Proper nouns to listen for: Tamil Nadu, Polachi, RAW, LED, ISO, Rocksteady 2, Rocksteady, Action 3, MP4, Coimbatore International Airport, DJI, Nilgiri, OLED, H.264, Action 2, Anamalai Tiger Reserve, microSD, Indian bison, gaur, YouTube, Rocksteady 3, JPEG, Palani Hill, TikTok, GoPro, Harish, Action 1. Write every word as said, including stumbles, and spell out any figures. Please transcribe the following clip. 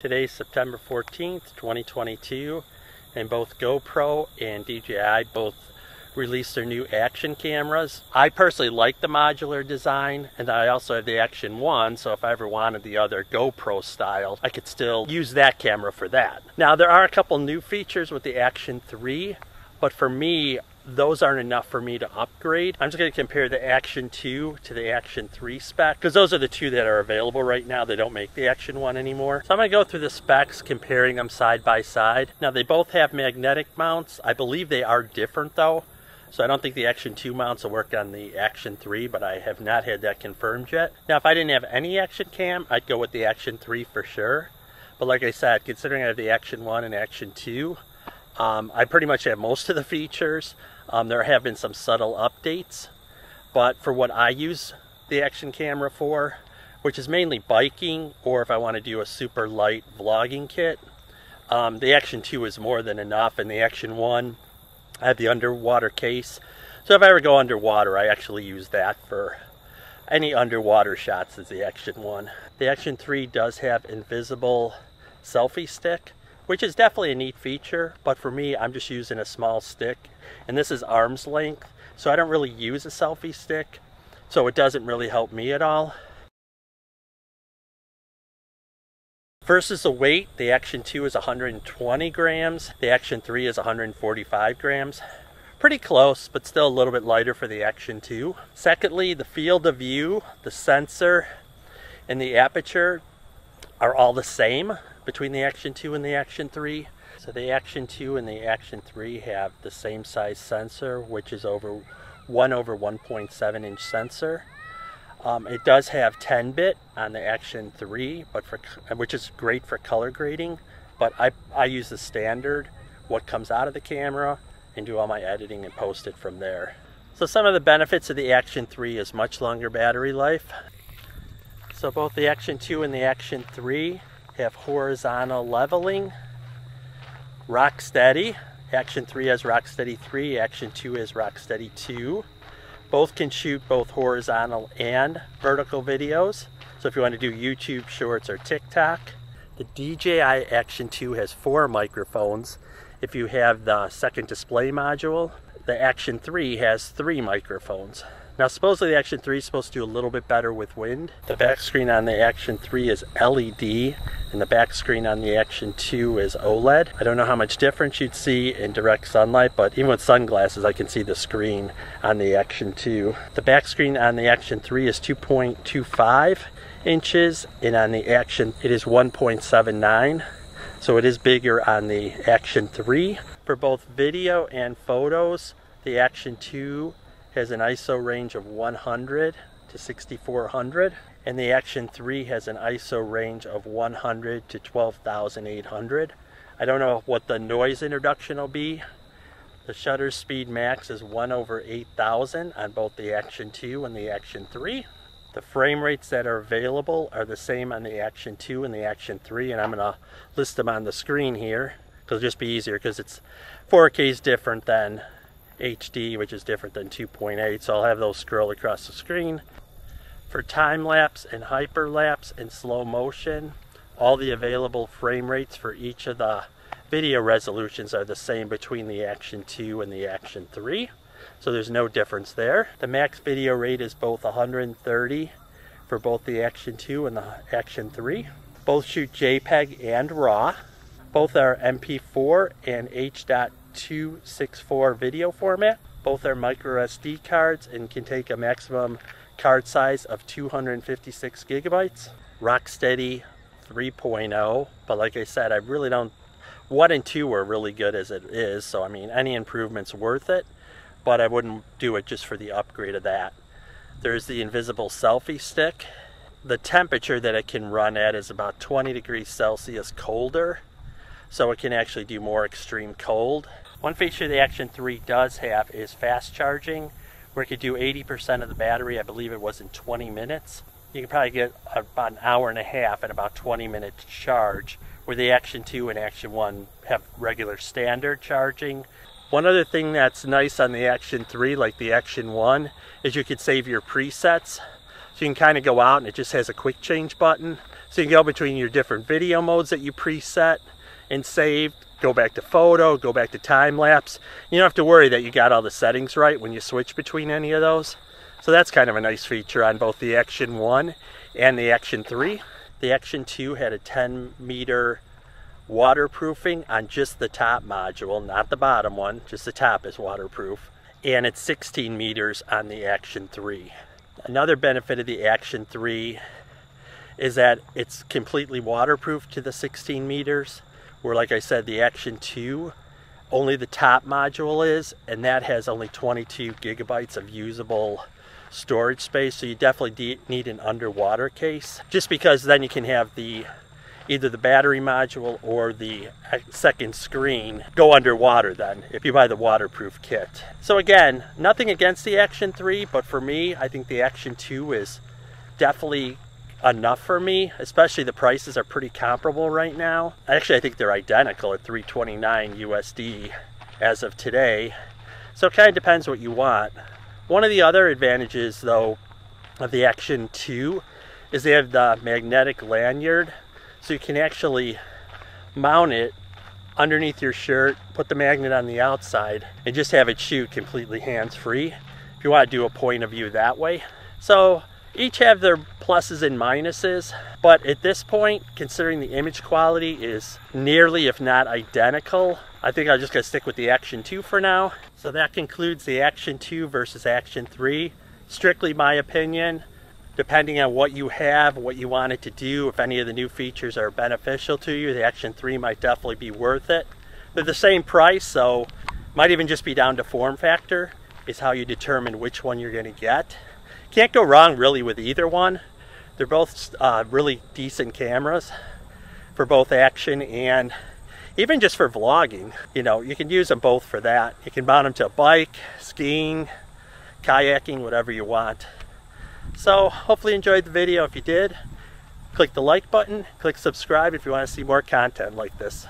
Today's September fourteenth, twenty twenty-two, and both GoPro and D J I both released their new Action cameras. I personally like the modular design, and I also have the Action one, so if I ever wanted the other GoPro style, I could still use that camera for that. Now, there are a couple new features with the Action three, but for me, those aren't enough for me to upgrade. I'm just going to compare the Action two to the Action three spec, because those are the two that are available right now. They don't make the Action one anymore. So I'm going to go through the specs, comparing them side by side. Now, they both have magnetic mounts. I believe they are different, though. So I don't think the Action two mounts will work on the Action three, but I have not had that confirmed yet. Now, if I didn't have any Action cam, I'd go with the Action three for sure. But like I said, considering I have the Action one and Action two, Um, I pretty much have most of the features. Um, there have been some subtle updates, but for what I use the Action camera for, which is mainly biking, or if I want to do a super light vlogging kit, um, the Action two is more than enough, and the Action one, I have the underwater case. So if I ever go underwater, I actually use that for any underwater shots as the Action one. The Action three does have invisible selfie stick, which is definitely a neat feature, but for me, I'm just using a small stick, and this is arm's length, so I don't really use a selfie stick, so it doesn't really help me at all. Versus the weight, the Action two is one hundred twenty grams, the Action three is one hundred forty-five grams. Pretty close, but still a little bit lighter for the Action two. Secondly, the field of view, the sensor, and the aperture are all the same between the Action two and the Action three. So the Action two and the Action three have the same size sensor, which is over one over one point seven inch sensor. Um, it does have ten bit on the Action three, but for, which is great for color grading, but I, I use the standard, what comes out of the camera, and do all my editing and post it from there. So some of the benefits of the Action three is much longer battery life. So both the Action two and the Action three have horizontal leveling. Rocksteady. Action three has Rocksteady three, Action two has Rocksteady two. Both can shoot both horizontal and vertical videos. So if you want to do YouTube shorts or TikTok. The D J I Action two has four microphones if you have the second display module. The Action three has three microphones. Now, supposedly the Action three is supposed to do a little bit better with wind. The back screen on the Action three is L E D, and the back screen on the Action two is OLED. I don't know how much difference you'd see in direct sunlight, but even with sunglasses, I can see the screen on the Action two. The back screen on the Action three is two point two five inches, and on the Action, it is one point seven nine. So it is bigger on the Action three. For both video and photos, the Action two has an I S O range of one hundred to sixty-four hundred, and the Action three has an I S O range of one hundred to twelve thousand eight hundred. I don't know what the noise introduction will be. The shutter speed max is one over eight thousand on both the Action two and the Action three. The frame rates that are available are the same on the Action two and the Action three, and I'm going to list them on the screen here, because it'll just be easier, because it's four K is different than H D, which is different than two point eight, so I'll have those scroll across the screen. For time-lapse and hyperlapse and slow motion, all the available frame rates for each of the video resolutions are the same between the Action two and the Action three, so there's no difference there. The max video rate is both one hundred thirty for both the Action two and the Action three. Both shoot JPEG and RAW. Both are M P four and H two sixty-four video format. Both are micro S D cards and can take a maximum card size of two hundred fifty-six gigabytes. Rocksteady three point oh, but like I said, I really don't, one and two are really good as it is, so I mean, any improvement's worth it, but I wouldn't do it just for the upgrade of that. There's the invisible selfie stick. The temperature that it can run at is about twenty degrees Celsius colder, so it can actually do more extreme cold. One feature the Action three does have is fast charging, where it could do eighty percent of the battery. I believe it was in twenty minutes. You can probably get about an hour and a half at about twenty minute charge, where the Action two and Action one have regular standard charging. One other thing that's nice on the Action three, like the Action one, is you could save your presets. So you can kind of go out and it just has a quick change button. So you can go between your different video modes that you preset and saved, go back to photo, go back to time-lapse. You don't have to worry that you got all the settings right when you switch between any of those. So that's kind of a nice feature on both the Action one and the Action three. The Action two had a ten meter waterproofing on just the top module, not the bottom one, just the top is waterproof. And it's sixteen meters on the Action three. Another benefit of the Action three is that it's completely waterproof to the sixteen meters, where, like I said, the Action two, only the top module is, and that has only twenty-two gigabytes of usable storage space, so you definitely need an underwater case, just because then you can have the either the battery module or the second screen go underwater then, if you buy the waterproof kit. So again, nothing against the Action three, but for me, I think the Action two is definitely enough for me, especially the prices are pretty comparable right now. Actually, I think they're identical at three twenty-nine U S D as of today. So it kind of depends what you want. One of the other advantages, though, of the Action two is they have the magnetic lanyard. So you can actually mount it underneath your shirt, put the magnet on the outside, and just have it shoot completely hands-free if you want to do a point of view that way. So each have their pluses and minuses, but at this point, considering the image quality is nearly, if not identical, I think I'm just going to stick with the Action two for now. So that concludes the Action two versus Action three. Strictly my opinion, depending on what you have, what you want it to do, if any of the new features are beneficial to you, the Action three might definitely be worth it. They're the same price, so might even just be down to form factor, is how you determine which one you're going to get. Can't go wrong really with either one. They're both uh, really decent cameras for both action and even just for vlogging. You know, you can use them both for that. You can mount them to a bike, skiing, kayaking, whatever you want. So hopefully you enjoyed the video. If you did, click the like button, click subscribe if you want to see more content like this.